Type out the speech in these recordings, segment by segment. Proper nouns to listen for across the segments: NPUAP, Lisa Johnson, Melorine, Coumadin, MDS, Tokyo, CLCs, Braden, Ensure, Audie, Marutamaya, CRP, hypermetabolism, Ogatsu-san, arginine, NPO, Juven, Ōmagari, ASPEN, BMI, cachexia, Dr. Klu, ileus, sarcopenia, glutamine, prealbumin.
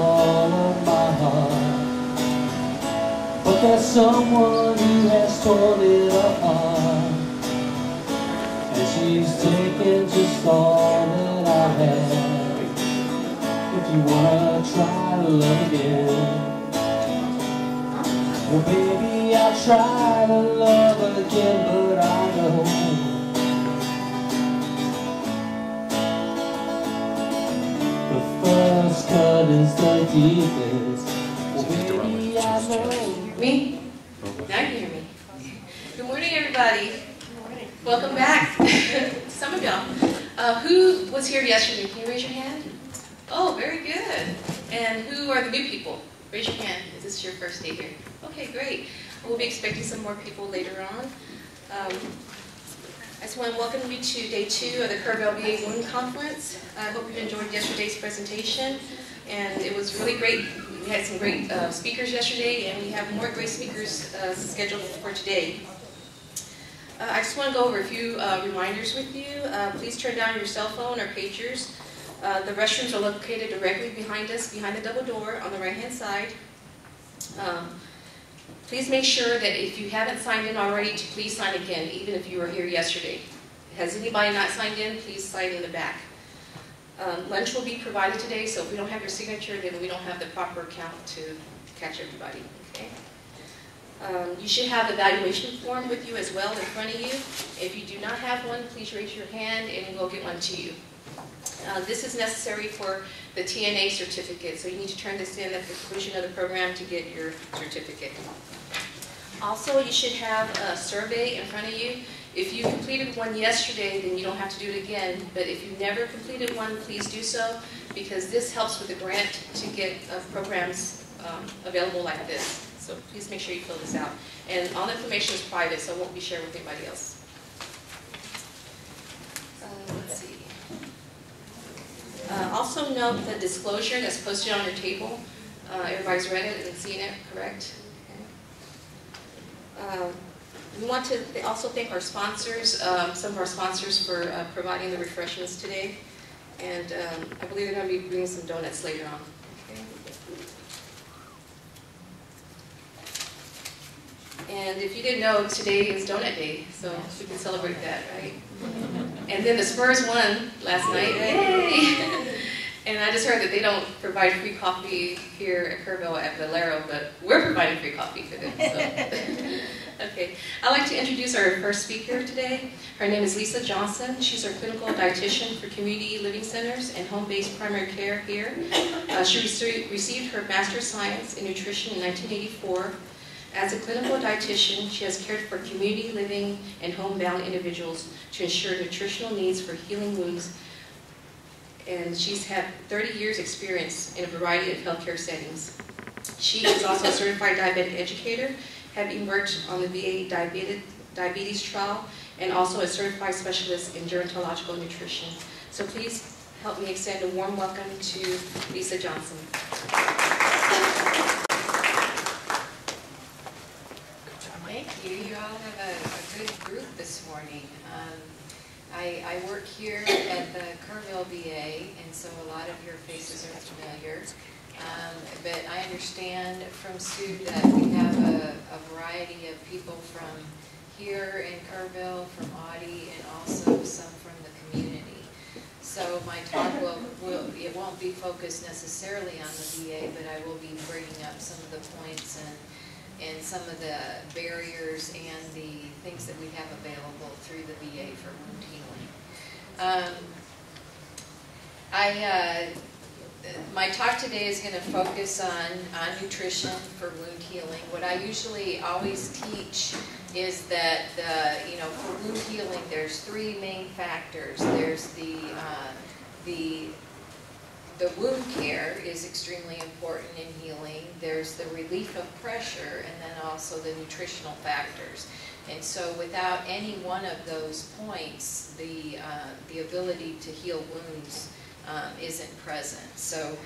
all my heart, but there's someone who has torn it apart, and she's taken just all that I had. If you wanna try to love again, well baby I'll try to love again, but I know me? Now you can hear me. Good morning, everybody. Good morning. Welcome back. Some of y'all. Who was here yesterday? Can you raise your hand? Oh, very good. And who are the new people? Raise your hand. Is this your first day here? Okay, great. We'll be expecting some more people later on. I just want to welcome you to day 2 of the Kerrville VA Wound Conference. I hope you enjoyed yesterday's presentation, and it was really great. We had some great speakers yesterday, and we have more great speakers scheduled for today. I just want to go over a few reminders with you. Please turn down your cell phone or pagers. The restrooms are located directly behind us, behind the double door on the right-hand side. Please make sure that if you haven't signed in already, to please sign again, even if you were here yesterday. Has anybody not signed in, please sign in the back. Lunch will be provided today, so if we don't have your signature, then we don't have the proper count to catch everybody. Okay? You should have the evaluation form with you as well in front of you. If you do not have one, please raise your hand and we'll get one to you. This is necessary for the TNA certificate, so you need to turn this in at the conclusion of the program to get your certificate. Also, you should have a survey in front of you. If you completed one yesterday, then you don't have to do it again, but if you never completed one, please do so, because this helps with the grant to get programs available like this. So please make sure you fill this out. And all the information is private, so it won't be shared with anybody else. Let's see. Also note the disclosure that's posted on your table. Everybody's read it and seen it, correct? Okay. We want to also thank our sponsors, some of our sponsors for providing the refreshments today. And I believe they're going to be bringing some donuts later on. Okay. And if you didn't know, today is Donut Day, so we can celebrate that, right? And then the Spurs won last night. Hey! And I just heard that they don't provide free coffee here at Kerrville at Valero, but we're providing free coffee for them. So. Okay, I'd like to introduce our first speaker today. Her name is Lisa Johnson. She's our clinical dietitian for community living centers and home-based primary care here. She received her Master's of Science in Nutrition in 1984. As a clinical dietitian, she has cared for community living and homebound individuals to ensure nutritional needs for healing wounds, and she's had 30 years experience in a variety of healthcare settings. She is also a certified diabetic educator, having worked on the VA diabetes trial, and also a certified specialist in gerontological nutrition. So please help me extend a warm welcome to Lisa Johnson. Thank you. You all have a good group this morning. I work here at the Kerrville VA, and so a lot of your faces are familiar. But I understand from Sue that we have a variety of people from here in Kerrville, from Audie, and also some from the community. So my talk it won't be focused necessarily on the VA, but I will be bringing up some of the points and some of the barriers and the things that we have available through the VA for wound healing. My talk today is going to focus on nutrition for wound healing. What I usually always teach is that for wound healing there's 3 main factors. There's the wound care is extremely important in healing. There's the relief of pressure, and then also the nutritional factors. And so without any one of those points, the ability to heal wounds isn't present. So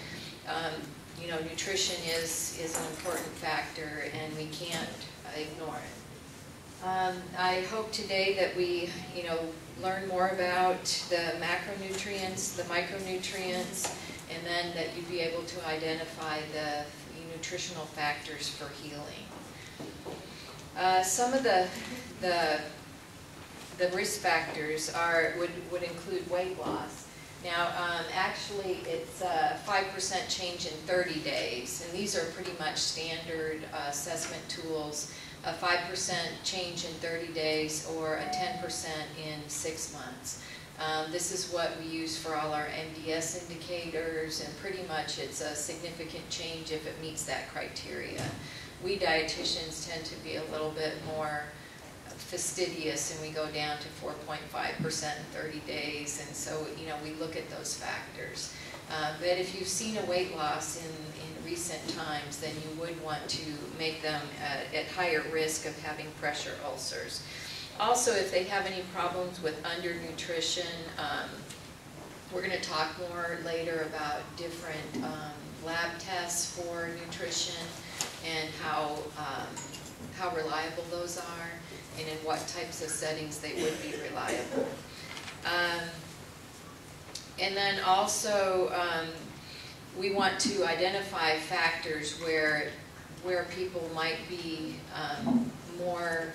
nutrition is an important factor, and we can't ignore it. I hope today that we learn more about the macronutrients, the micronutrients, and and then that you'd be able to identify the nutritional factors for healing. Some of the risk factors are would include weight loss. Now, actually, it's a 5% change in 30 days, and these are pretty much standard assessment tools. A 5% change in 30 days, or a 10% in 6 months. This is what we use for all our MDS indicators, and pretty much it's a significant change if it meets that criteria. We dietitians tend to be a little bit more fastidious, and we go down to 4.5% in 30 days, and so we look at those factors. But if you've seen a weight loss in recent times, then you would want to make them at higher risk of having pressure ulcers. Also, if they have any problems with undernutrition, we're going to talk more later about different lab tests for nutrition and how reliable those are and in what types of settings they would be reliable. And then also, we want to identify factors where people might be more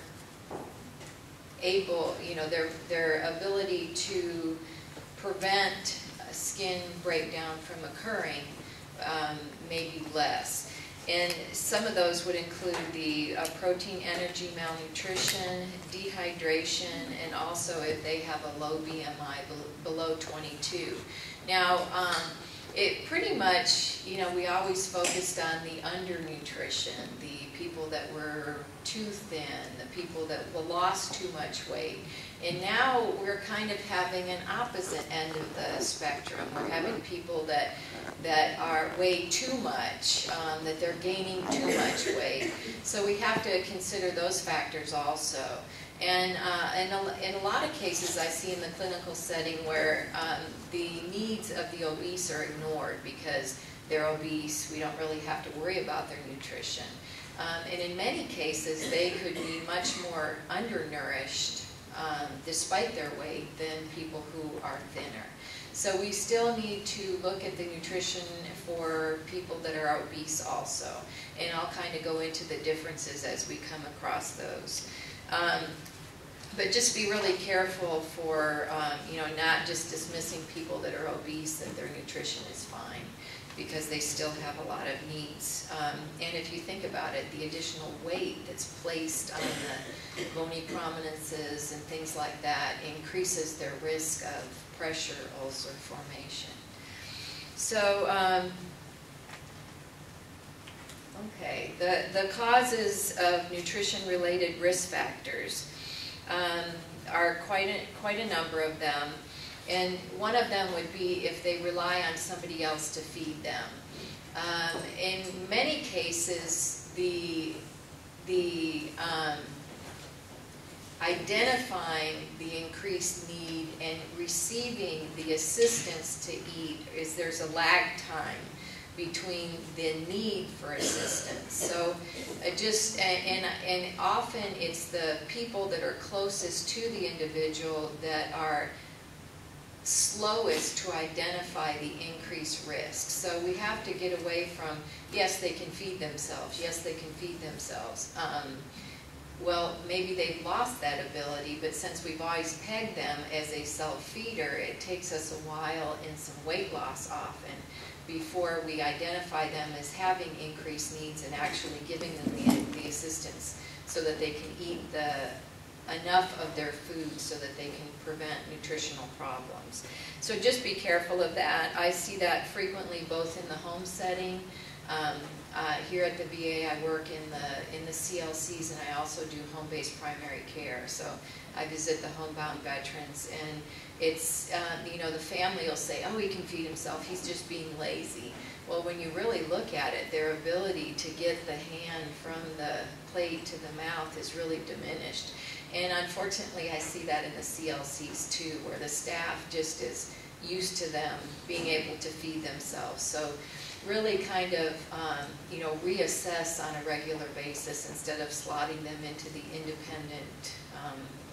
able, their ability to prevent skin breakdown from occurring may be less. And some of those would include the protein, energy, malnutrition, dehydration, and also if they have a low BMI below 22. Now, it pretty much, we always focused on the undernutrition, the people that were too thin, the people that lost too much weight. And now we're kind of having an opposite end of the spectrum. We're having people that are way too much, that they're gaining too much weight. So we have to consider those factors also. And in a lot of cases I see in the clinical setting where the needs of the obese are ignored because they're obese, we don't really have to worry about their nutrition. And in many cases they could be much more undernourished despite their weight than people who are thinner. So we still need to look at the nutrition for people that are obese also. And I'll kind of go into the differences as we come across those. But just be really careful for not just dismissing people that are obese that their nutrition is fine, because they still have a lot of needs. And if you think about it, the additional weight that's placed on the bony prominences and things like that increases their risk of pressure ulcer formation. So, okay, the causes of nutrition-related risk factors are quite a number of them. And one of them would be if they rely on somebody else to feed them. In many cases, the identifying the increased need and receiving the assistance to eat is there's a lag time between the need for assistance. So and often it's the people that are closest to the individual that are slowest to identify the increased risk. So we have to get away from, yes, they can feed themselves. Yes, they can feed themselves. Well, maybe they've lost that ability, but since we've always pegged them as a self-feeder, it takes us a while and some weight loss often before we identify them as having increased needs and actually giving them the assistance so that they can eat enough of their food so that they can prevent nutritional problems. So just be careful of that. I see that frequently both in the home setting. Here at the VA, I work in the CLCs, and I also do home-based primary care. So I visit the homebound veterans, and it's the family will say, "Oh, he can feed himself. He's just being lazy." Well, when you really look at it, their ability to get the hand from the plate to the mouth is really diminished. And unfortunately, I see that in the CLCs too, where the staff just is used to them being able to feed themselves. So really kind of, reassess on a regular basis instead of slotting them into the independent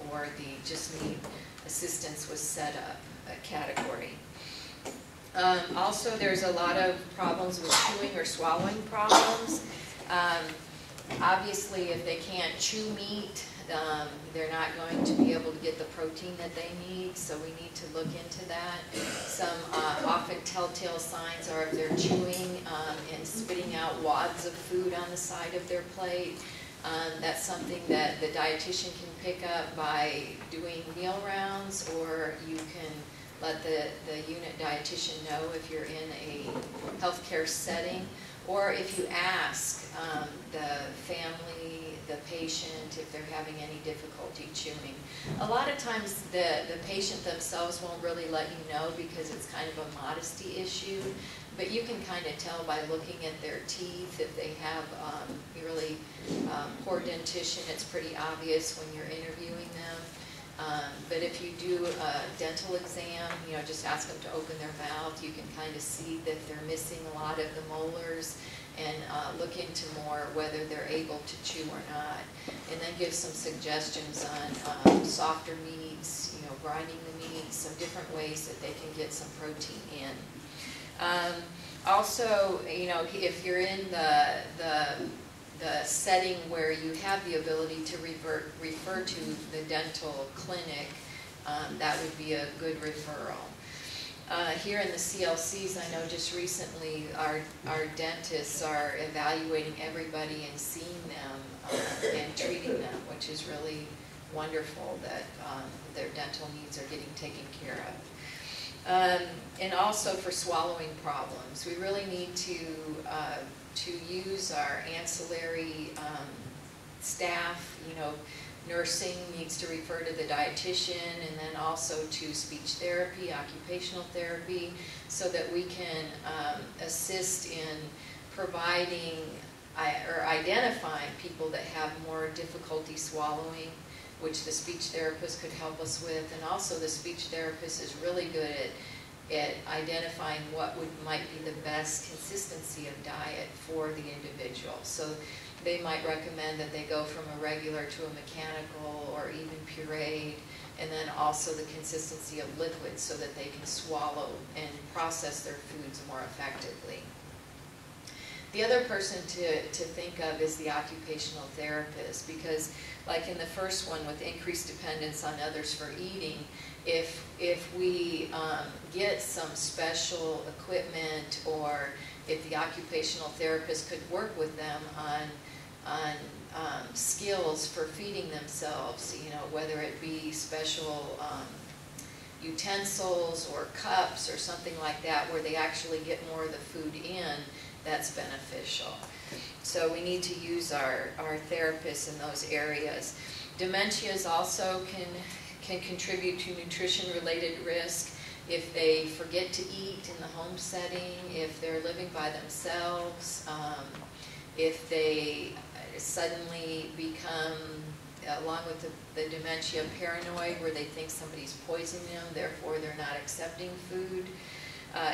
or the just need assistance with setup category. Also, there's a lot of problems with chewing or swallowing problems. Obviously, if they can't chew meat, they're not going to be able to get the protein that they need, so we need to look into that. Some often telltale signs are if they're chewing and spitting out wads of food on the side of their plate. That's something that the dietitian can pick up by doing meal rounds, or you can let the unit dietitian know if you're in a healthcare setting, or if you ask the family, the patient, if they're having any difficulty chewing. A lot of times the patient themselves won't really let you know because it's kind of a modesty issue, but you can kind of tell by looking at their teeth if they have really poor dentition. It's pretty obvious when you're interviewing them. But if you do a dental exam, you know, just ask them to open their mouth. You can kind of see that they're missing a lot of the molars, and look into more whether they're able to chew or not. And then give some suggestions on softer meats, you know, grinding the meats, some different ways that they can get some protein in. Also, you know, if you're in the setting where you have the ability to refer to the dental clinic, that would be a good referral. Here in the CLCs, I know just recently our dentists are evaluating everybody and seeing them and treating them, which is really wonderful that their dental needs are getting taken care of. And also for swallowing problems, we really need to use our ancillary staff. You know, nursing needs to refer to the dietitian, and then also to speech therapy, occupational therapy, so that we can assist in providing or identifying people that have more difficulty swallowing, which the speech therapist could help us with. And also the speech therapist is really good at identifying what might be the best consistency of diet for the individual. So they might recommend that they go from a regular to a mechanical or even pureed, and then also the consistency of liquids so that they can swallow and process their foods more effectively. The other person to think of is the occupational therapist, because like in the first one with increased dependence on others for eating, if we get some special equipment, or if the occupational therapist could work with them on skills for feeding themselves, you know, whether it be special utensils or cups or something like that where they actually get more of the food in, that's beneficial. So we need to use our therapists in those areas. Dementias also can contribute to nutrition-related risk if they forget to eat in the home setting, if they're living by themselves, if they suddenly become, along with the dementia, paranoid, where they think somebody's poisoning them, therefore they're not accepting food.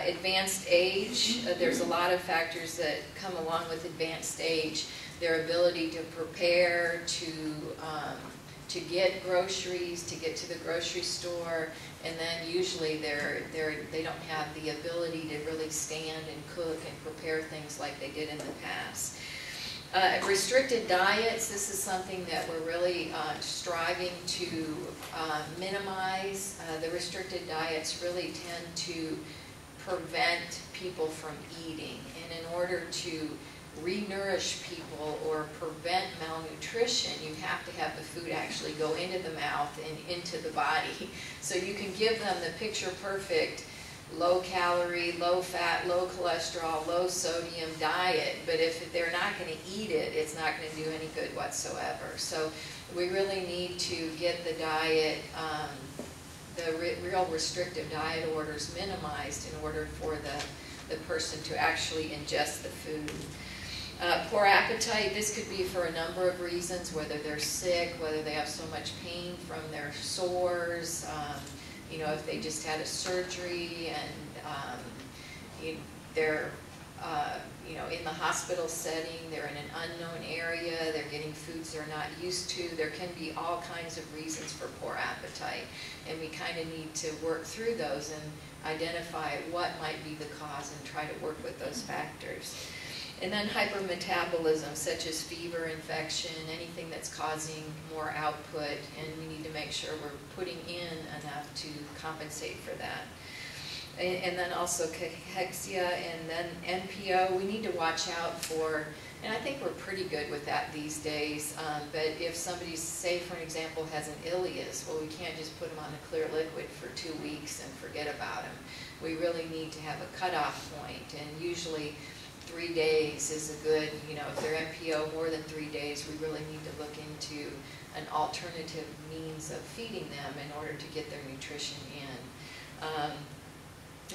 Advanced age, there's a lot of factors that come along with advanced age. Their ability to prepare, to get groceries, to get to the grocery store, and then usually they don't have the ability to really stand and cook and prepare things like they did in the past. Restricted diets, this is something that we're really striving to minimize. The restricted diets really tend to prevent people from eating, and in order to re-nourish people or prevent malnutrition, you have to have the food actually go into the mouth and into the body. So you can give them the picture-perfect low-calorie, low-fat, low-cholesterol, low-sodium diet, but if they're not going to eat it, it's not going to do any good whatsoever. So we really need to get the diet, the real restrictive diet orders minimized in order for the person to actually ingest the food. Poor appetite, this could be for a number of reasons, whether they're sick, whether they have so much pain from their sores, you know, if they just had a surgery and they're you know, in the hospital setting, they're in an unknown area, they're getting foods they're not used to. There can be all kinds of reasons for poor appetite, and we kind of need to work through those and identify what might be the cause and try to work with those factors. And then hypermetabolism, such as fever, infection, anything that's causing more output, and we need to make sure we're putting in enough to compensate for that. And then also cachexia, and then NPO, we need to watch out for, and I think we're pretty good with that these days, but if somebody, say for an example, has an ileus, well, we can't just put them on a clear liquid for 2 weeks and forget about them. We really need to have a cutoff point, and usually 3 days is a good, you know, if they're NPO more than 3 days, we really need to look into an alternative means of feeding them in order to get their nutrition in.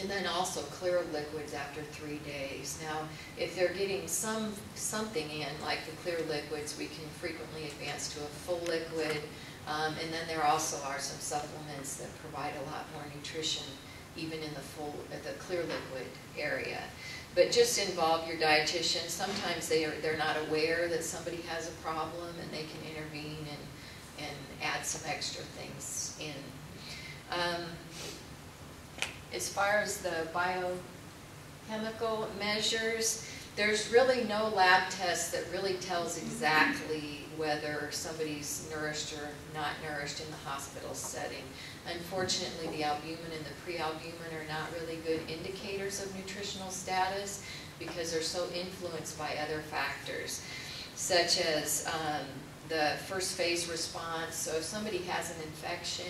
And then also clear liquids after 3 days. Now, if they're getting something in, like the clear liquids, we can frequently advance to a full liquid. And then there also are some supplements that provide a lot more nutrition, even in the full, the clear liquid area. But just involve your dietitian. Sometimes they're not aware that somebody has a problem, and they can intervene and add some extra things in. As far as the biochemical measures, there's really no lab test that really tells exactly whether somebody's nourished or not nourished in the hospital setting. Unfortunately, the albumin and the prealbumin are not really good indicators of nutritional status because they're so influenced by other factors, such as the first phase response. So if somebody has an infection,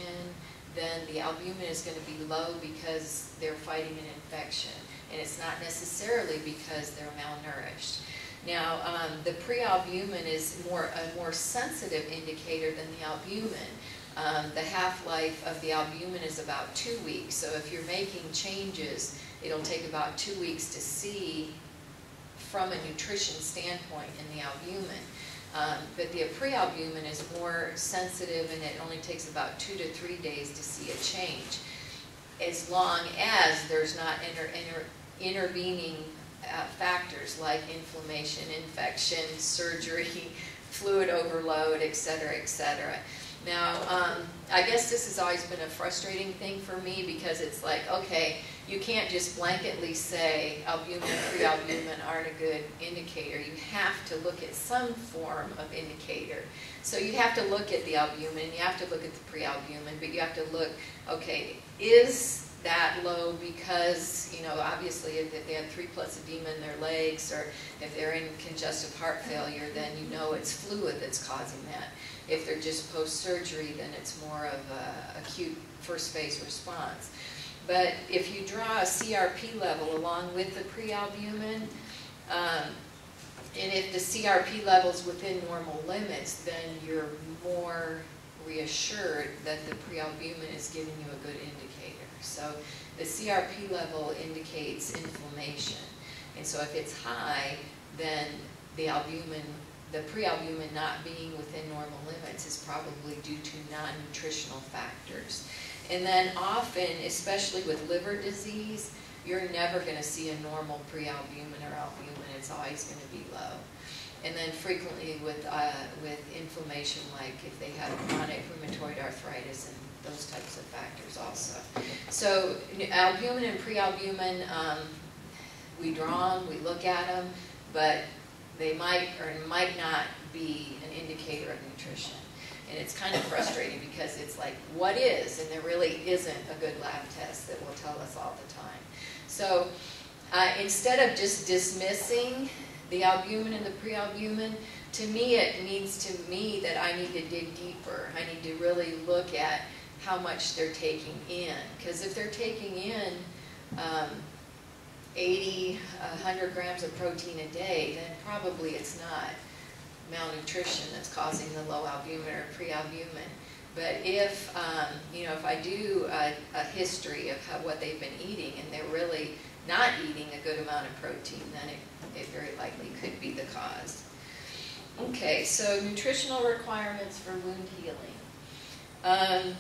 then the albumin is going to be low because they're fighting an infection. And it's not necessarily because they're malnourished. Now, the prealbumin is a more sensitive indicator than the albumin. The half-life of the albumin is about 2 weeks. So if you're making changes, it'll take about 2 weeks to see from a nutrition standpoint in the albumin. But the prealbumin is more sensitive, and it only takes about 2 to 3 days to see a change, as long as there's not intervening factors like inflammation, infection, surgery, fluid overload, et cetera, et cetera. Now, I guess this has always been a frustrating thing for me because it's like, okay, you can't just blanketly say albumin and prealbumin aren't a good indicator. You have to look at some form of indicator. So you have to look at the albumin, you have to look at the prealbumin, but you have to look, okay, is that low because, you know, obviously if they have 3+ edema in their legs or if they're in congestive heart failure, then you know it's fluid that's causing that. If they're just post-surgery, then it's more of an acute first phase response. But if you draw a CRP level along with the prealbumin, and if the CRP level's within normal limits, then you're more reassured that the prealbumin is giving you a good indicator. So the CRP level indicates inflammation. And so if it's high, then the albumin, the prealbumin not being within normal limits is probably due to non-nutritional factors. And then often, especially with liver disease, you're never going to see a normal prealbumin or albumin. It's always going to be low. And then frequently with inflammation, like if they have chronic rheumatoid arthritis and those types of factors also. So albumin and prealbumin, we draw them, we look at them, but they might or might not be an indicator of nutrition. And it's kind of frustrating because it's like, what is? And there really isn't a good lab test that will tell us all the time. So instead of just dismissing the albumin and the prealbumin, to me it means to me that I need to dig deeper. I need to really look at how much they're taking in. Because if they're taking in 80, 100 grams of protein a day, then probably it's not malnutrition that's causing the low albumin or prealbumin. But if, you know, if I do a history of how, what they've been eating and they're really not eating a good amount of protein, then it very likely could be the cause. Okay, so nutritional requirements for wound healing.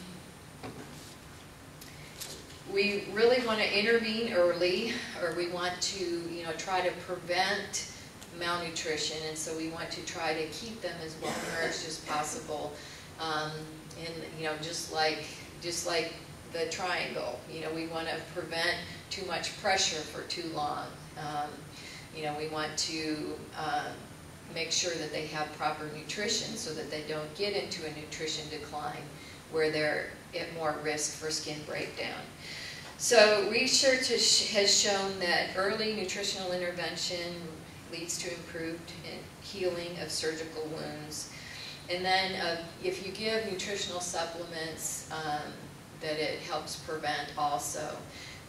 we really want to intervene early, or we want to, you know, try to prevent malnutrition, and so we want to try to keep them as well nourished as possible. And you know, just like the triangle, you know, we want to prevent too much pressure for too long. You know, we want to make sure that they have proper nutrition so that they don't get into a nutrition decline where they're at more risk for skin breakdown. So research has shown that early nutritional intervention leads to improved healing of surgical wounds. And then if you give nutritional supplements, that it helps prevent also.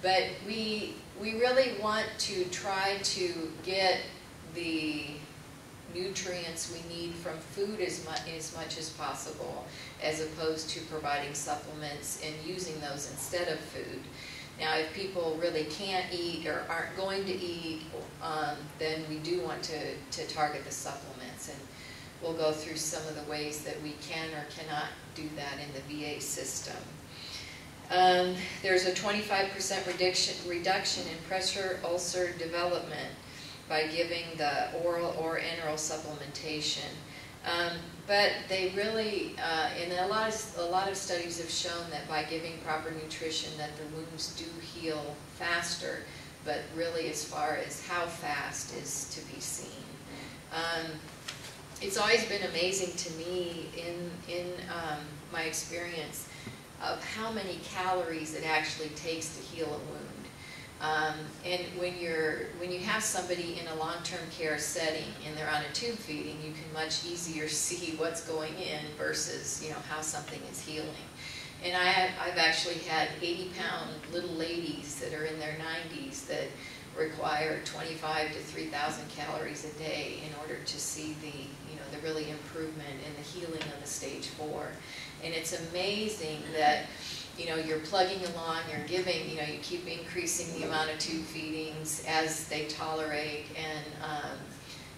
But we really want to try to get the nutrients we need from food as much as possible, as opposed to providing supplements and using those instead of food. Now, if people really can't eat or aren't going to eat, then we do want to target the supplements. And we'll go through some of the ways that we can or cannot do that in the VA system. There's a 25% reduction in pressure ulcer development by giving the oral or enteral supplementation. But they really, and a lot of studies have shown that by giving proper nutrition that the wounds do heal faster, but really as far as how fast is to be seen. It's always been amazing to me in my experience of how many calories it actually takes to heal a wound. And when you have somebody in a long-term care setting and they're on a tube feeding, you can much easier see what's going in versus, you know, how something is healing. And I've actually had 80-pound little ladies that are in their 90s that require 25 to 3,000 calories a day in order to see the, you know, the really improvement in the healing of the stage 4. And it's amazing that, you know, you're plugging along, you're giving, you know, you keep increasing the amount of tube feedings as they tolerate,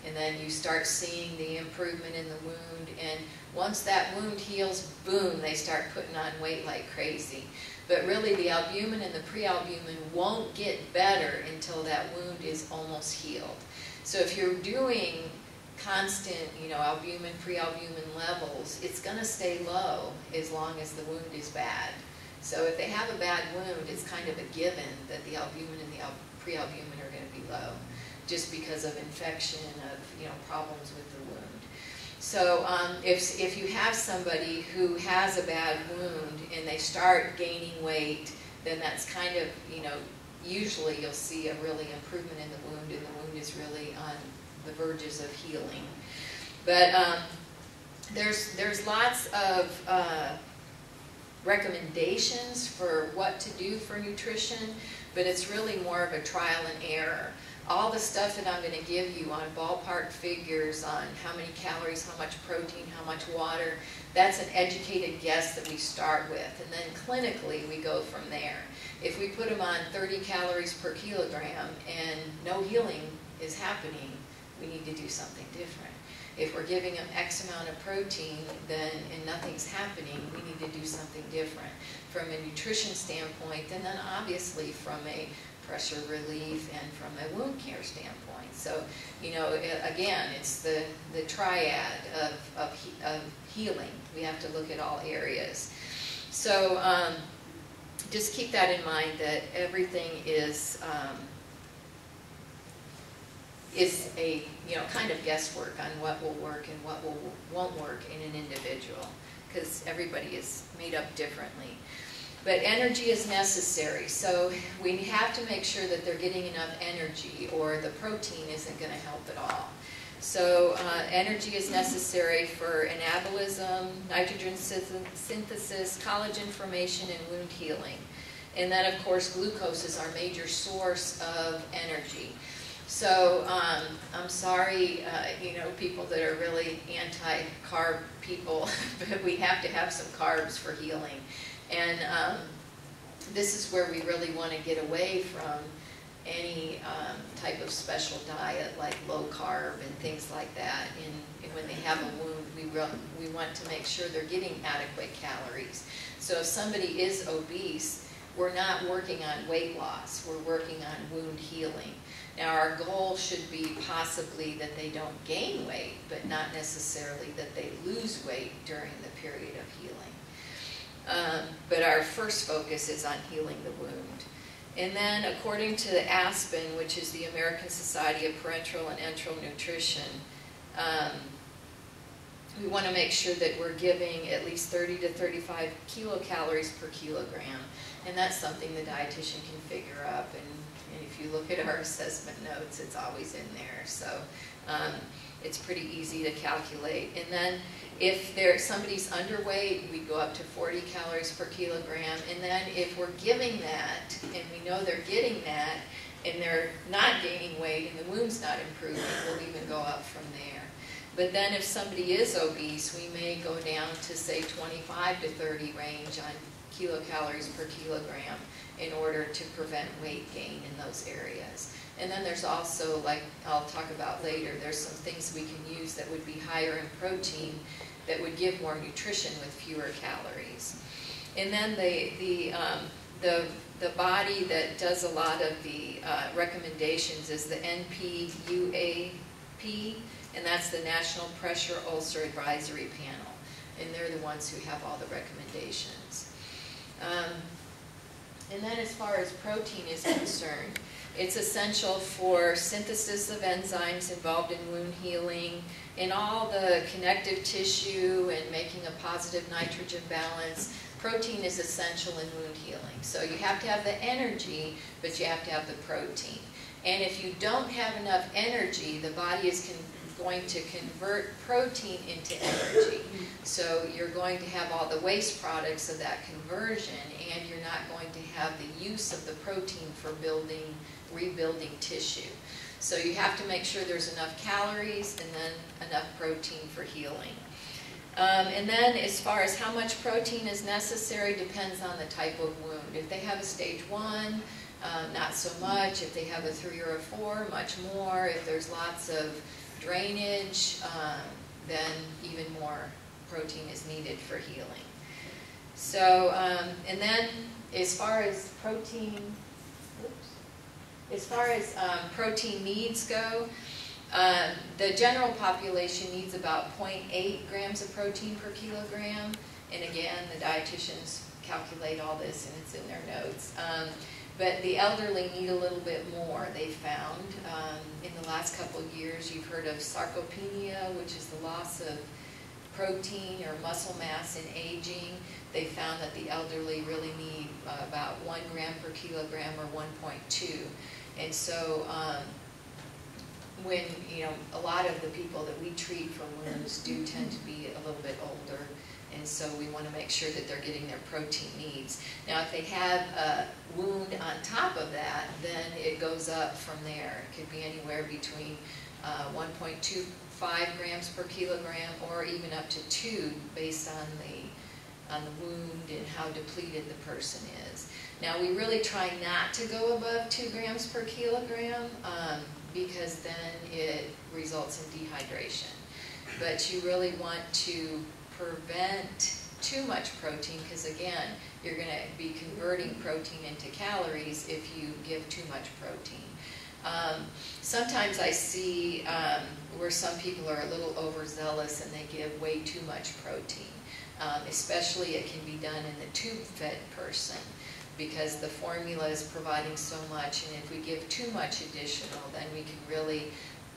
and then you start seeing the improvement in the wound. And once that wound heals, boom, they start putting on weight like crazy. But really the albumin and the prealbumin won't get better until that wound is almost healed. So if you're doing constant, you know, albumin, prealbumin levels, it's going to stay low as long as the wound is bad. So if they have a bad wound, it's kind of a given that the albumin and the prealbumin are going to be low, just because of infection, of, you know, problems with the wound. So if you have somebody who has a bad wound and they start gaining weight, then that's kind of, you know, usually you'll see a really improvement in the wound, and the wound is really on the verges of healing. But there's lots of recommendations for what to do for nutrition, but it's really more of a trial and error. All the stuff that I'm going to give you on ballpark figures, on how many calories, how much protein, how much water, that's an educated guess that we start with, and then clinically we go from there. If we put them on 30 calories per kilogram and no healing is happening, we need to do something different. If we're giving them X amount of protein and nothing's happening, we need to do something different from a nutrition standpoint, and then obviously from a pressure relief and from a wound care standpoint. So, you know, again, it's the triad of healing. We have to look at all areas. So just keep that in mind, that everything is a, you know, kind of guesswork on what will work and what won't work in an individual, because everybody is made up differently. But energy is necessary, so we have to make sure that they're getting enough energy, or the protein isn't going to help at all. So energy is necessary for anabolism, nitrogen synthesis, collagen formation, and wound healing. And then, of course, glucose is our major source of energy. So I'm sorry, you know, people that are really anti-carb people, but we have to have some carbs for healing. And this is where we really want to get away from any type of special diet like low carb and things like that. And when they have a wound, we want to make sure they're getting adequate calories. So if somebody is obese, We're not working on weight loss, we're working on wound healing. Now our goal should be possibly that they don't gain weight, but not necessarily that they lose weight during the period of healing. But our first focus is on healing the wound. And then according to the ASPEN, which is the American Society of Parenteral and Enteral Nutrition, we want to make sure that we're giving at least 30 to 35 kilocalories per kilogram. And that's something the dietitian can figure up. And if you look at our assessment notes, it's always in there. So it's pretty easy to calculate. And then if somebody's underweight, we go up to 40 calories per kilogram. And then if we're giving that, and we know they're getting that, and they're not gaining weight, and the wound's not improving, we'll even go up from there. But then if somebody is obese, we may go down to, say, 25 to 30 range on kilocalories per kilogram in order to prevent weight gain in those areas. And then there's also, like I'll talk about later, there's some things we can use that would be higher in protein that would give more nutrition with fewer calories. And then the body that does a lot of the recommendations is the NPUAP, and that's the National Pressure Ulcer Advisory Panel. And they're the ones who have all the recommendations. And then as far as protein is concerned, it's essential for synthesis of enzymes involved in wound healing, in all the connective tissue and making a positive nitrogen balance. Protein is essential in wound healing. So you have to have the energy, but you have to have the protein. And if you don't have enough energy, the body is going to convert protein into energy. So you're going to have all the waste products of that conversion, and you're not going to have the use of the protein for building, rebuilding tissue. So you have to make sure there's enough calories and then enough protein for healing. And then as far as how much protein is necessary depends on the type of wound. If they have a stage 1, not so much. If they have a 3 or a 4, much more. If there's lots of drainage, then even more protein is needed for healing. So, and then as far as protein needs go, the general population needs about 0.8 grams of protein per kilogram. And again, the dietitians calculate all this and it's in their notes. But the elderly need a little bit more, they found. In the last couple of years, you've heard of sarcopenia, which is the loss of protein or muscle mass in aging. They found that the elderly really need about 1 gram per kilogram or 1.2. And so when, you know, a lot of the people that we treat for wounds do tend to be a little bit older. And so we want to make sure that they're getting their protein needs. Now, if they have a wound on top of that, then it goes up from there. It could be anywhere between 1.25 grams per kilogram or even up to 2 based on the wound and how depleted the person is. Now, we really try not to go above 2 grams per kilogram because then it results in dehydration. But you really want to prevent too much protein because, again, you're going to be converting protein into calories if you give too much protein. Sometimes I see where some people are a little overzealous and they give way too much protein. Especially it can be done in the tube-fed person because the formula is providing so much, and if we give too much additional, then we can really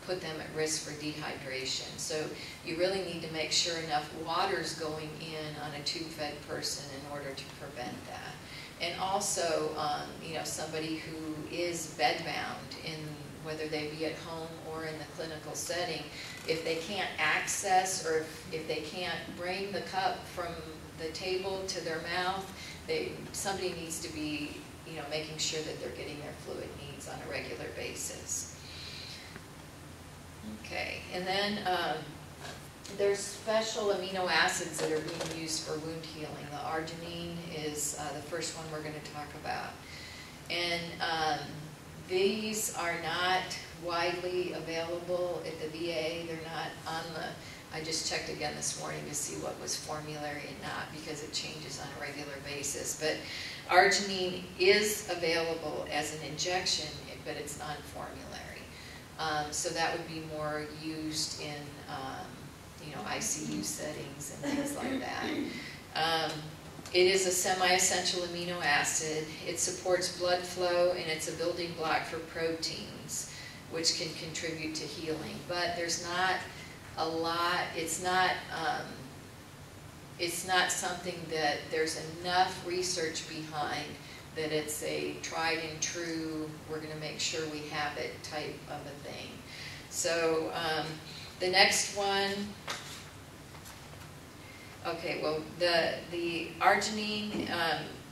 put them at risk for dehydration. So you really need to make sure enough water's going in on a tube-fed person in order to prevent that. And also, you know, somebody who is bedbound, in whether they be at home or in the clinical setting, if they can't access or if they can't bring the cup from the table to their mouth, somebody needs to be, you know, making sure that they're getting their fluid needs on a regular basis. Okay, and then there's special amino acids that are being used for wound healing. The arginine is the first one we're going to talk about. And these are not widely available at the VA. They're not on I just checked again this morning to see what was formulary and not because it changes on a regular basis. But Arginine is available as an injection, but it's on formulary. So that would be more used in you know, ICU settings and things like that. It is a semi-essential amino acid. It supports blood flow, and it's a building block for proteins, which can contribute to healing. But there's not a lot. It's not something that there's enough research behind that it's a tried and true, we're going to make sure we have it type of a thing. So the next one, okay, well, the arginine,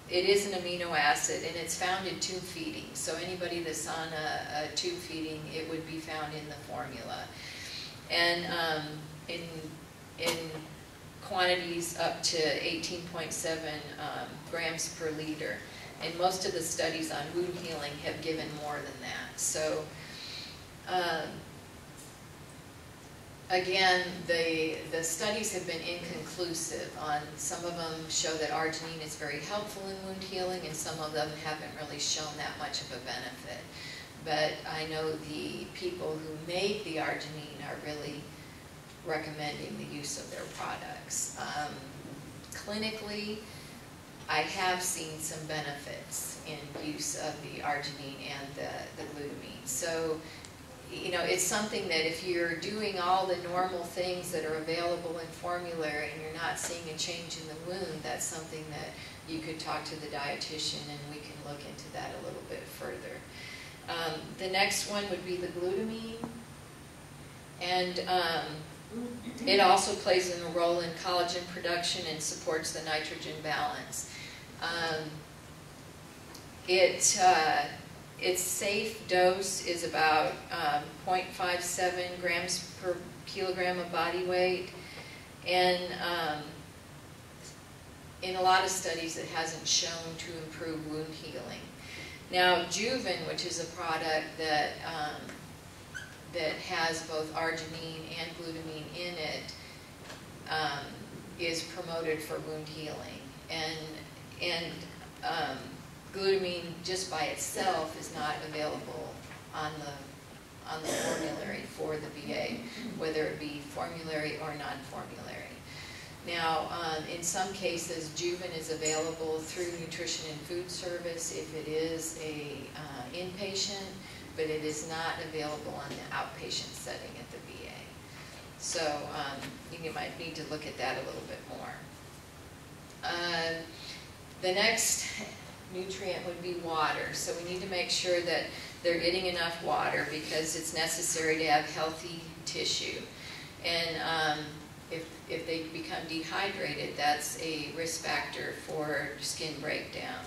it is an amino acid, and it's found in tube feeding. So anybody that's on a tube feeding, it would be found in the formula. And in quantities up to 18.7 grams per liter. And most of the studies on wound healing have given more than that. So again, the studies have been inconclusive on, some of them show that arginine is very helpful in wound healing, and some of them haven't really shown that much of a benefit. But I know the people who make the arginine are really recommending the use of their products. Clinically, I have seen some benefits in use of the arginine and the glutamine. So, you know, it's something that if you're doing all the normal things that are available in formulary and you're not seeing a change in the wound, that's something that you could talk to the dietitian and we can look into that a little bit further. The next one would be the glutamine. And it also plays a role in collagen production and supports the nitrogen balance. Its safe dose is about 0.57 grams per kilogram of body weight. And in a lot of studies, it hasn't shown to improve wound healing. Now, Juven, which is a product that that has both arginine and glutamine in it, is promoted for wound healing. And glutamine just by itself is not available on the formulary for the VA, whether it be formulary or non-formulary. Now, in some cases, Juven is available through Nutrition and Food Service if it is a inpatient, but it is not available on the outpatient setting at the VA. So you might need to look at that a little bit more. The next nutrient would be water. So we need to make sure that they're getting enough water because it's necessary to have healthy tissue. And if they become dehydrated, that's a risk factor for skin breakdown.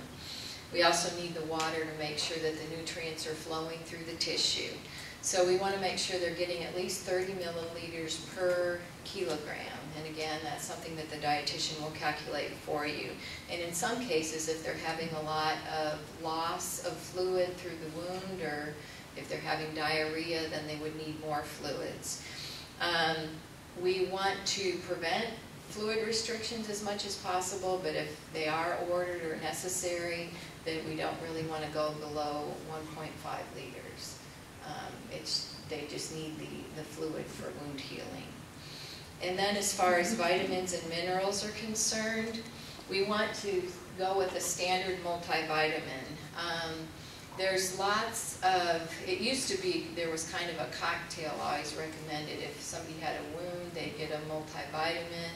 We also need the water to make sure that the nutrients are flowing through the tissue. So we want to make sure they're getting at least 30 milliliters per kilogram. And again, that's something that the dietitian will calculate for you. And in some cases, if they're having a lot of loss of fluid through the wound, or if they're having diarrhea, then they would need more fluids. We want to prevent fluid restrictions as much as possible, but if they are ordered or necessary, then we don't really want to go below 1.5 liters. They just need the fluid for wound healing. And then as far as vitamins and minerals are concerned, we want to go with a standard multivitamin. There's lots of, it used to be there was kind of a cocktail always recommended. If somebody had a wound, they'd get a multivitamin,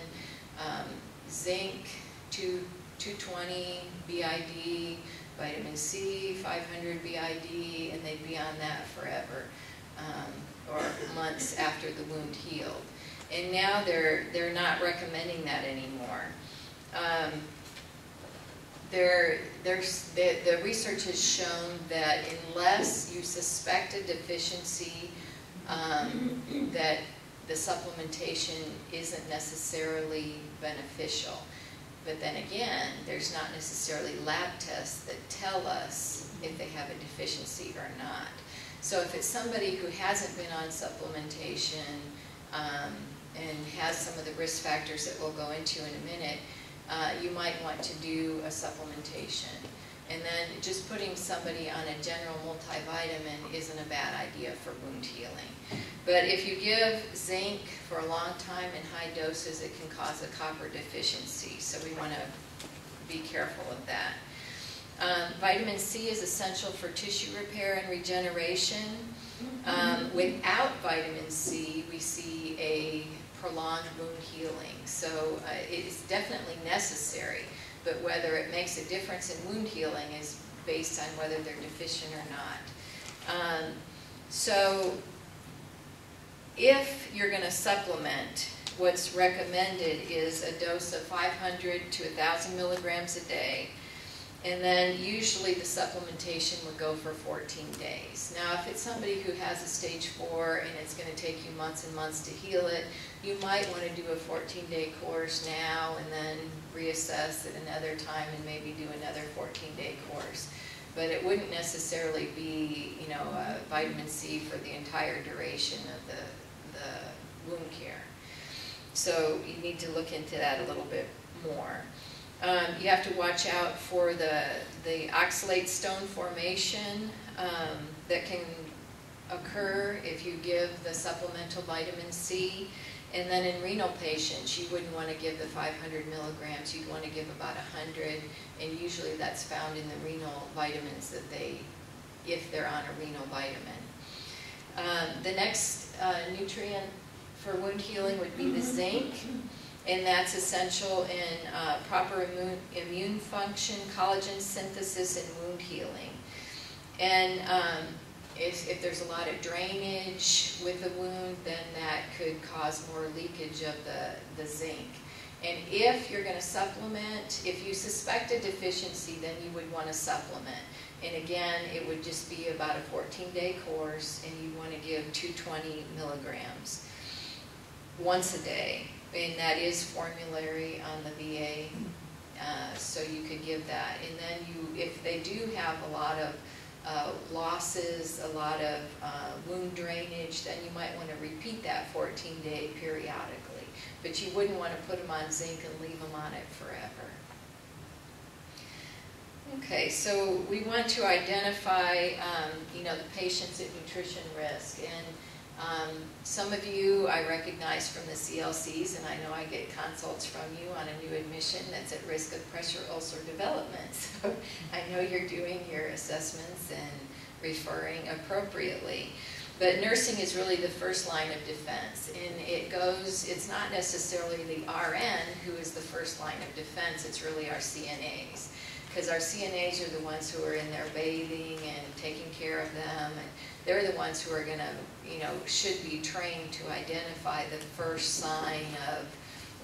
zinc, 220 BID, vitamin C, 500 BID, and they'd be on that forever, or months after the wound healed. And now they're not recommending that anymore. The research has shown that unless you suspect a deficiency, that the supplementation isn't necessarily beneficial. But then again, there's not necessarily lab tests that tell us if they have a deficiency or not. So if it's somebody who hasn't been on supplementation and has some of the risk factors that we'll go into in a minute, you might want to do a supplementation. And then just putting somebody on a general multivitamin isn't a bad idea for wound healing. But if you give zinc for a long time in high doses, it can cause a copper deficiency. So we want to be careful of that. Vitamin C is essential for tissue repair and regeneration. Without vitamin C, we see a prolonged wound healing. So it is definitely necessary. But whether it makes a difference in wound healing is based on whether they're deficient or not. So if you're going to supplement, what's recommended is a dose of 500 to 1,000 milligrams a day. And then usually the supplementation would go for 14 days. Now, if it's somebody who has a stage 4 and it's going to take you months and months to heal it, you might want to do a 14-day course now and then reassess at another time and maybe do another 14-day course. But it wouldn't necessarily be, you know, a vitamin C for the entire duration of the wound care. So you need to look into that a little bit more. You have to watch out for the oxalate stone formation that can occur if you give the supplemental vitamin C. And then in renal patients, you wouldn't want to give the 500 milligrams. You'd want to give about 100, and usually that's found in the renal vitamins that they, if they're on a renal vitamin. The next nutrient for wound healing would be the zinc. And that's essential in proper immune function, collagen synthesis, and wound healing. And if there's a lot of drainage with the wound, then that could cause more leakage of the zinc. And if you're going to supplement, if you suspect a deficiency, then you would want to supplement. And again, it would just be about a 14-day course, and you want to give 220 milligrams once a day. And that is formulary on the VA, so you could give that. And then you, if they do have a lot of losses, a lot of wound drainage, then you might want to repeat that 14-day periodically. But you wouldn't want to put them on zinc and leave them on it forever. Okay, so we want to identify, you know, the patients at nutrition risk. And some of you I recognize from the CLCs, and I know I get consults from you on a new admission that's at risk of pressure ulcer development. So I know you're doing your assessments and referring appropriately. But nursing is really the first line of defense. And it goes, it's not necessarily the RN who is the first line of defense, it's really our CNAs. Because our CNAs are the ones who are in there bathing and taking care of them. And they're the ones who are going to, you know, should be trained to identify the first sign of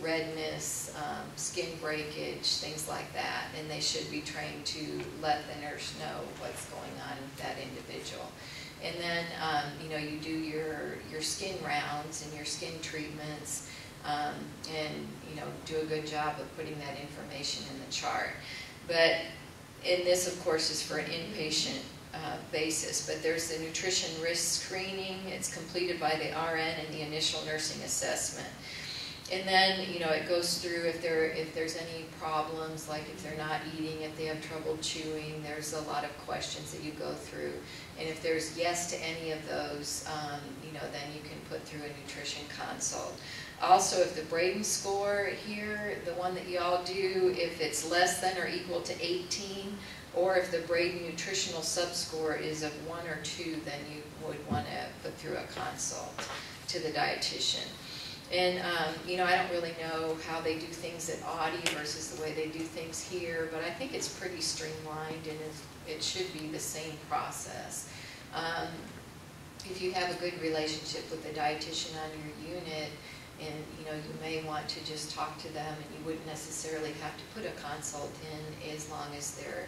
redness, skin breakage, things like that. And they should be trained to let the nurse know what's going on with that individual. And then, you know, you do your skin rounds and your skin treatments and, you know, do a good job of putting that information in the chart. But, and this, of course, is for an inpatient basis, but there's the nutrition risk screening. It's completed by the RN in the initial nursing assessment. And then, you know, it goes through if there's any problems, like if they're not eating, if they have trouble chewing, there's a lot of questions that you go through. And if there's yes to any of those, you know, then you can put through a nutrition consult. Also, if the Braden score here, the one that you all do, if it's less than or equal to 18, or if the Braden nutritional subscore is of 1 or 2, then you would want to put through a consult to the dietitian. And, you know, I don't really know how they do things at Audie versus the way they do things here, but I think it's pretty streamlined and it should be the same process. If you have a good relationship with the dietitian on your unit, and, you know, you may want to just talk to them, and you wouldn't necessarily have to put a consult in as long as they're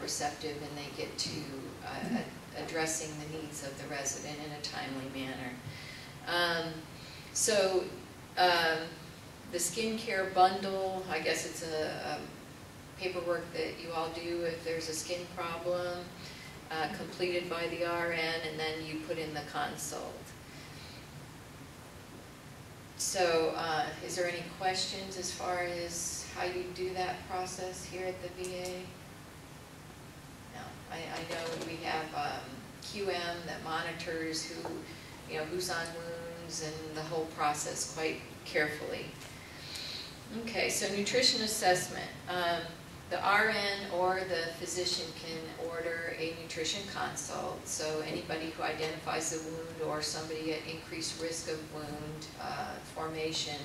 receptive and they get to addressing the needs of the resident in a timely manner. The skincare bundle, I guess it's a paperwork that you all do if there's a skin problem, completed by the RN, and then you put in the consult. So, is there any questions as far as how you do that process here at the VA? No, I know we have QM that monitors who, you know, who's on wounds and the whole process quite carefully. Okay, so nutrition assessment. The RN or the physician can order a nutrition consult, so anybody who identifies the wound or somebody at increased risk of wound formation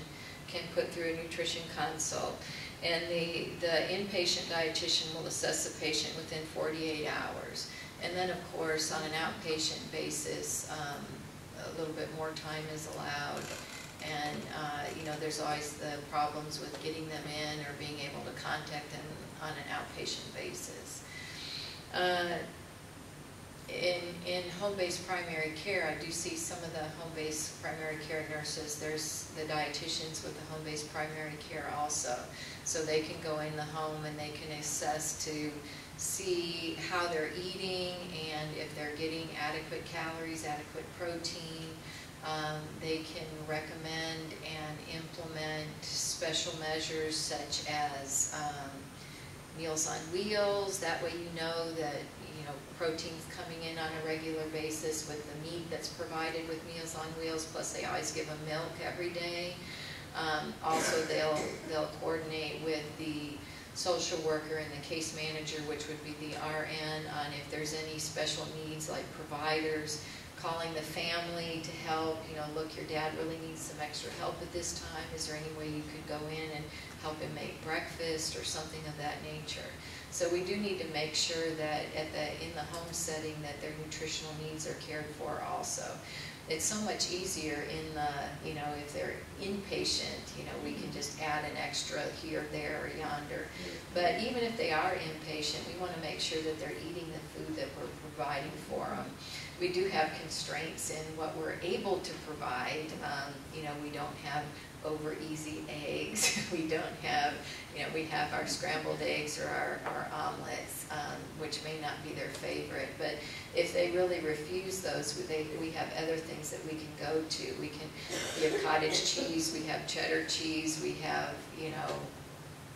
can put through a nutrition consult. And the inpatient dietitian will assess the patient within 48 hours. And then, of course, on an outpatient basis, a little bit more time is allowed. And, you know, there's always the problems with getting them in or being able to contact them on an outpatient basis. In home-based primary care, I do see some of the home-based primary care nurses. There's the dietitians with the home-based primary care also. So they can go in the home and they can assess to see how they're eating and if they're getting adequate calories, adequate protein. They can recommend and implement special measures such as Meals on Wheels. That way you know that, you know, protein's coming in on a regular basis with the meat that's provided with Meals on Wheels, plus they always give them milk every day. Also they'll coordinate with the social worker and the case manager, which would be the RN, on if there's any special needs like providers, calling the family to help, you know, look, your dad really needs some extra help at this time. Is there any way you could go in and help him make breakfast or something of that nature? So we do need to make sure that in the home setting that their nutritional needs are cared for also. It's so much easier in the, you know, if they're inpatient, you know, we can just add an extra here, there, or yonder. But even if they are inpatient, we want to make sure that they're eating the food that we're providing for them. We do have constraints in what we're able to provide. You know, we don't have over easy eggs. We don't have, you know, we have our scrambled eggs or our omelets, which may not be their favorite. But if they really refuse those, we have other things that we can go to. We have cottage cheese, we have cheddar cheese, we have, you know,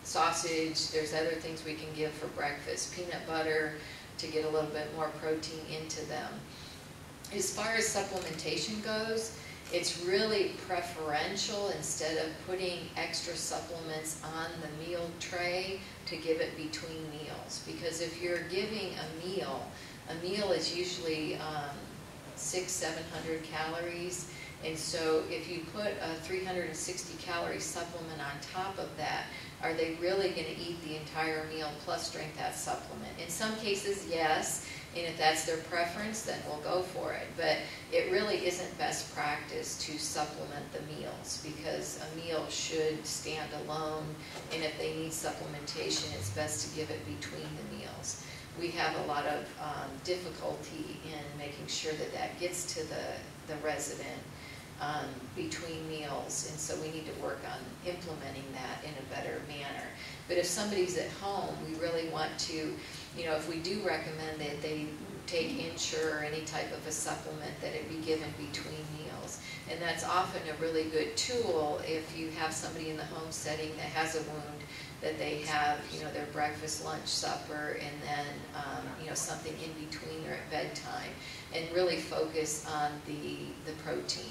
sausage. There's other things we can give for breakfast, peanut butter, to get a little bit more protein into them. As far as supplementation goes, it's really preferential instead of putting extra supplements on the meal tray to give it between meals. Because if you're giving a meal is usually 600-700 calories. And so if you put a 360 calorie supplement on top of that, are they really going to eat the entire meal plus drink that supplement? In some cases, yes. And if that's their preference, then we'll go for it. But it really isn't best practice to supplement the meals, because a meal should stand alone. And if they need supplementation, it's best to give it between the meals. We have a lot of difficulty in making sure that that gets to the resident between meals. And so we need to work on implementing that in a better manner. But if somebody's at home, we really want to, you know, if we do recommend that they take Ensure or any type of a supplement, that it be given between meals. And that's often a really good tool if you have somebody in the home setting that has a wound, that they have, you know, their breakfast, lunch, supper, and then, you know, something in between or at bedtime, and really focus on the protein.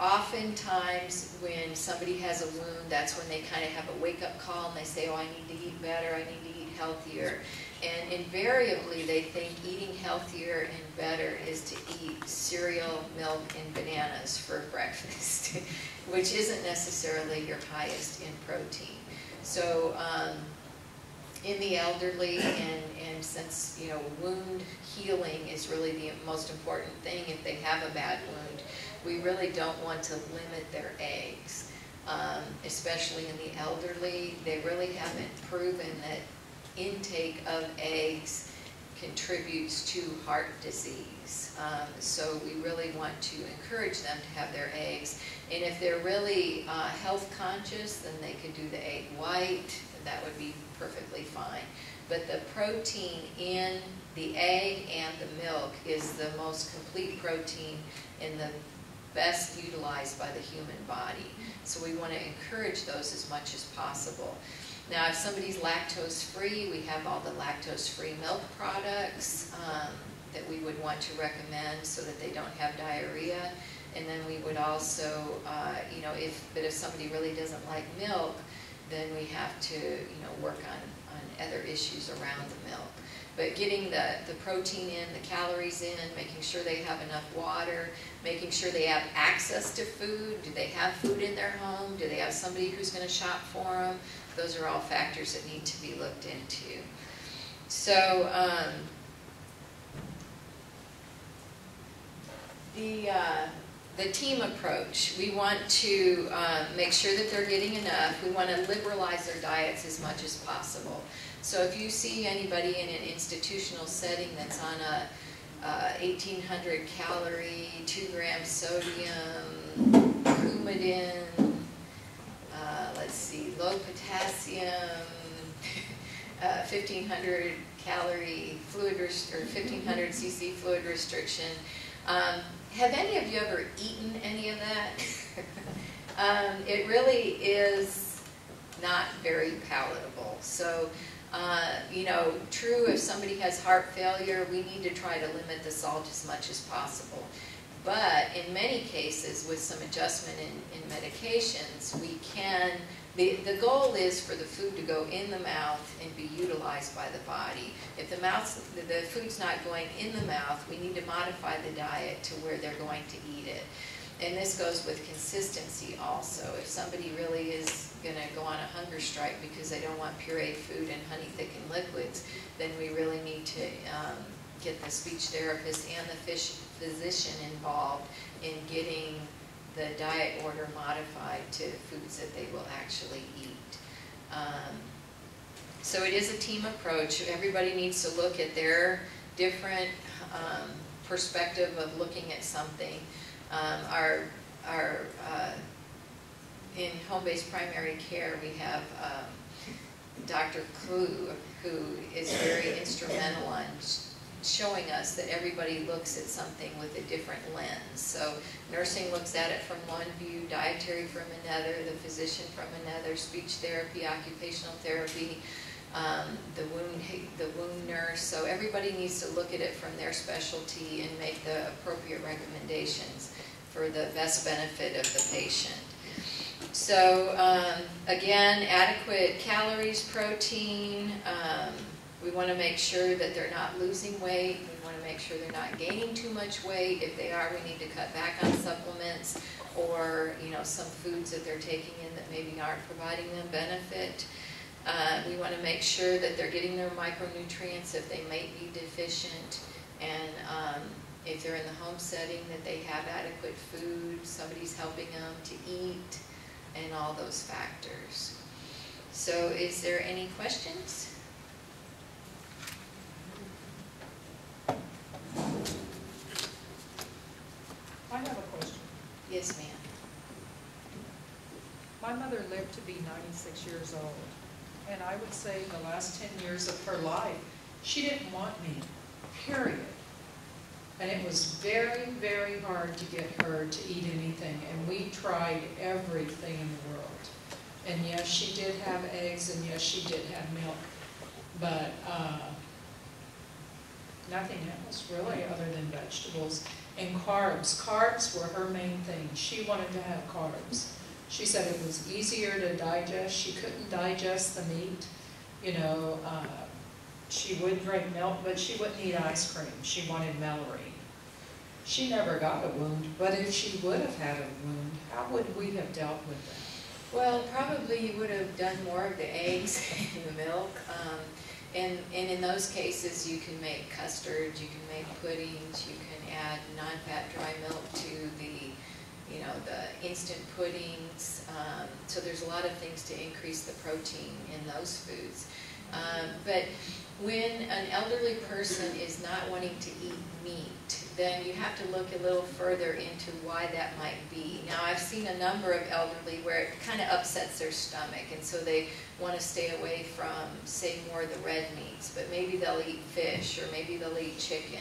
Oftentimes when somebody has a wound, that's when they kind of have a wake-up call and they say, oh, I need to eat better, I need to eat healthier. And invariably they think eating healthier and better is to eat cereal, milk, and bananas for breakfast, which isn't necessarily your highest in protein. So in the elderly, and since, you know, wound healing is really the most important thing, if they have a bad wound, we really don't want to limit their eggs, especially in the elderly. They really haven't proven that intake of eggs contributes to heart disease. So we really want to encourage them to have their eggs. And if they're really health conscious, then they could do the egg white. That would be perfectly fine. But the protein in the egg and the milk is the most complete protein in the best utilized by the human body. So we want to encourage those as much as possible. Now, if somebody's lactose-free, we have all the lactose-free milk products that we would want to recommend so that they don't have diarrhea. And then we would also, you know, if somebody really doesn't like milk, then we have to, you know, work on other issues around the milk. But getting the protein in, the calories in, making sure they have enough water, making sure they have access to food. Do they have food in their home? Do they have somebody who's going to shop for them? Those are all factors that need to be looked into. So the team approach, we want to make sure that they're getting enough. We want to liberalize their diets as much as possible. So if you see anybody in an institutional setting that's on a 1,800 calorie, 2 grams sodium, Coumadin, let's see, low potassium, 1,500 calorie fluid, or 1,500 cc fluid restriction, have any of you ever eaten any of that? It really is not very palatable. So, you know, true, if somebody has heart failure, we need to try to limit the salt as much as possible. But in many cases, with some adjustment in medications, we can, the goal is for the food to go in the mouth and be utilized by the body. If the food's not going in the mouth, we need to modify the diet to where they're going to eat it. And this goes with consistency also. If somebody really is going to go on a hunger strike because they don't want pureed food and honey-thickened liquids, then we really need to get the speech therapist and the physician involved in getting the diet order modified to foods that they will actually eat. So it is a team approach. Everybody needs to look at their different perspective of looking at something. In home-based primary care, we have Dr. Klu, who is very instrumental in showing us that everybody looks at something with a different lens. So nursing looks at it from one view, dietary from another, the physician from another, speech therapy, occupational therapy, the wound nurse. So everybody needs to look at it from their specialty and make the appropriate recommendations for the best benefit of the patient. So again, adequate calories, protein. We want to make sure that they're not losing weight. We want to make sure they're not gaining too much weight. If they are, we need to cut back on supplements or, you know, some foods that they're taking in that maybe aren't providing them benefit. We want to make sure that they're getting their micronutrients if they may be deficient. And if they're in the home setting, that they have adequate food, somebody's helping them to eat, and all those factors. So is there any questions? I have a question. Yes, ma'am. My mother lived to be 96 years old, and I would say in the last 10 years of her life, she didn't want me, period. And it was very, very hard to get her to eat anything, and we tried everything in the world. And yes, she did have eggs, and yes, she did have milk, but nothing else really other than vegetables. And carbs. Carbs were her main thing. She wanted to have carbs. She said it was easier to digest. She couldn't digest the meat. You know, she would drink milk, but she wouldn't eat ice cream. She wanted Melorine. She never got a wound, but if she would have had a wound, how would we have dealt with that? Well, probably you would have done more of the eggs and the milk. And in those cases, you can make custards, you can make puddings, you can add non-fat dry milk to the, you know, the instant puddings. So there's a lot of things to increase the protein in those foods. But when an elderly person is not wanting to eat meat, then you have to look a little further into why that might be. Now, I've seen a number of elderly where it kind of upsets their stomach, and so they want to stay away from, say, more of the red meats, but maybe they'll eat fish, or maybe they'll eat chicken,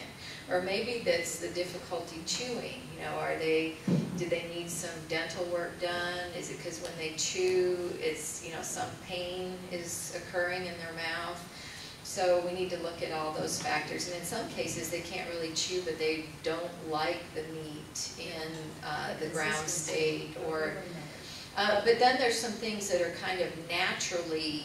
or maybe that's the difficulty chewing. You know, are they, do they need some dental work done? Is it because when they chew, it's, you know, some pain is occurring in their mouth? So we need to look at all those factors. And in some cases, they can't really chew, but they don't like the meat in the ground state. Or, but then there's some things that are kind of naturally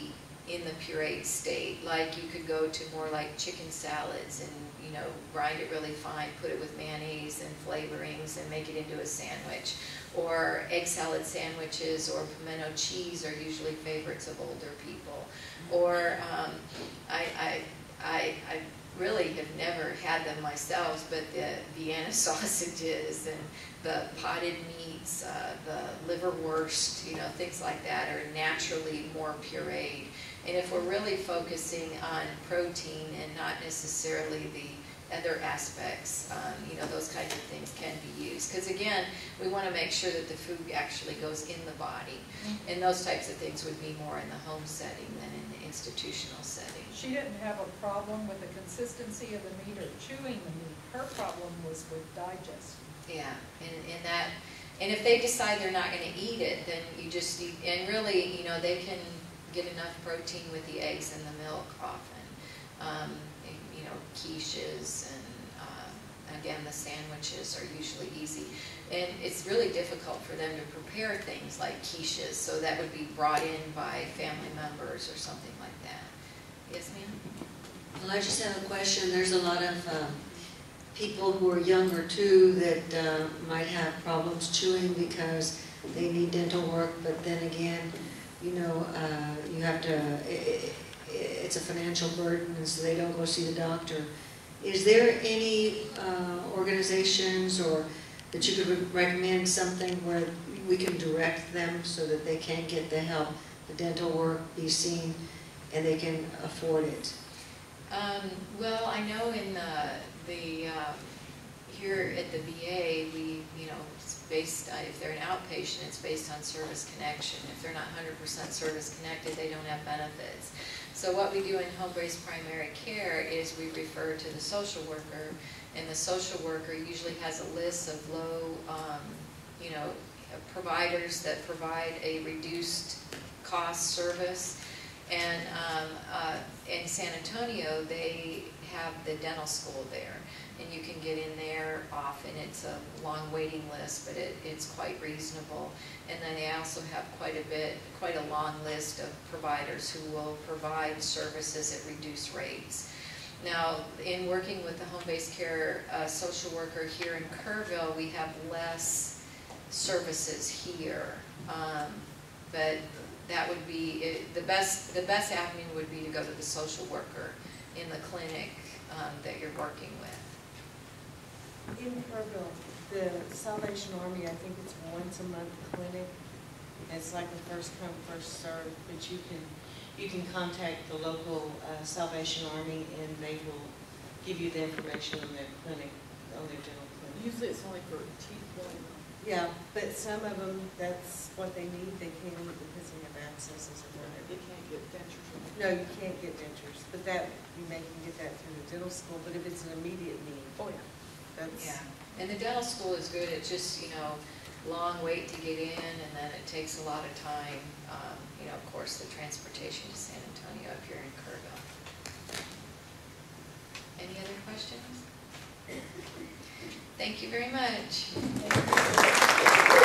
in the pureed state. Like you could go to more like chicken salads and, you know, grind it really fine, put it with mayonnaise and flavorings and make it into a sandwich. Or egg salad sandwiches or pimento cheese are usually favorites of older people. Or I really have never had them myself, but the Vienna sausages and the potted meats, the liverwurst, you know, things like that are naturally more pureed. And if we're really focusing on protein and not necessarily the other aspects, you know, those kinds of things can be used. Because again, we want to make sure that the food actually goes in the body. And those types of things would be more in the home setting than in institutional setting. She didn't have a problem with the consistency of the meat or chewing the meat. Her problem was with digestion. Yeah, and that, and if they decide they're not going to eat it, then you just eat, and really, you know, they can get enough protein with the eggs and the milk often. And, you know, quiches and again, the sandwiches are usually easy. And it's really difficult for them to prepare things like quiches, so that would be brought in by family members or something like that. Yes, ma'am? Well, I just have a question. There's a lot of people who are younger, too, that might have problems chewing because they need dental work, but then again, you know, you have to, it's a financial burden, and so they don't go see the doctor. Is there any organizations or that you could recommend something where we can direct them so that they can get the help, the dental work, be seen, and they can afford it? Well, I know in the here at the VA, we, you know, it's based, if they're an outpatient, it's based on service connection. If they're not 100% service connected, they don't have benefits. So what we do in home-based primary care is we refer to the social worker, and the social worker usually has a list of low, you know, providers that provide a reduced cost service. And in San Antonio, they have the dental school there, and you can get in there often. It's a long waiting list, but it's quite reasonable. And then they also have quite a long list of providers who will provide services at reduced rates. Now, in working with the home-based care social worker here in Kerrville, we have less services here, but that would be it, the best avenue would be to go to the social worker in the clinic that you're working with. In Kerrville, the Salvation Army, I think it's once a month clinic. It's like a first come, first served, but you can contact the local Salvation Army, and they will give you the information on their clinic, on their dental clinic. Usually it's only for teeth filling. Yeah, but some of them, that's what they need. They can't eat because they have abscesses or whatever. They can't get dentures. No, you can't get dentures, but that you may can get that through the dental school. But if it's an immediate need, oh yeah, that's yeah. And the dental school is good. It's just, you know, long wait to get in, and then it takes a lot of time, you know, of course, the transportation to San Antonio up here in Kerrville. Any other questions? Thank you very much. Thank you.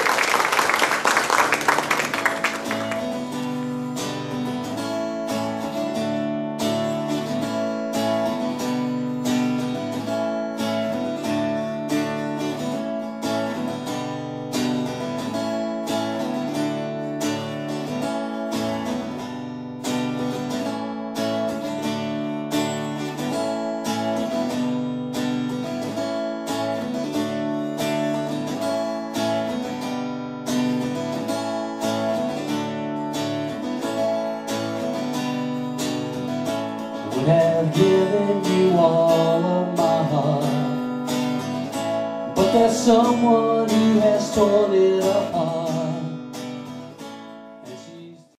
have given you all of my heart, but there's someone who has torn it up.